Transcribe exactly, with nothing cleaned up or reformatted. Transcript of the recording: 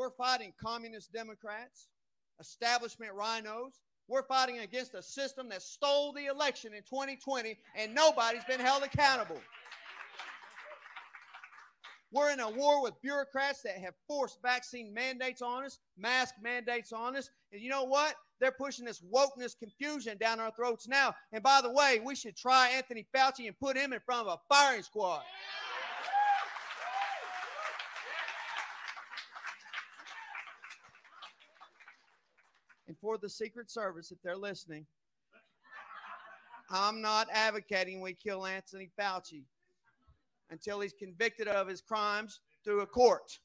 We're fighting communist Democrats, establishment rhinos. We're fighting against a system that stole the election in twenty twenty, and nobody's been held accountable. We're in a war with bureaucrats that have forced vaccine mandates on us, mask mandates on us. And you know what? They're pushing this wokeness confusion down our throats now. And by the way, we should try Anthony Fauci and put him in front of a firing squad. And for the Secret Service, if they're listening, I'm not advocating we kill Anthony Fauci until he's convicted of his crimes through a court.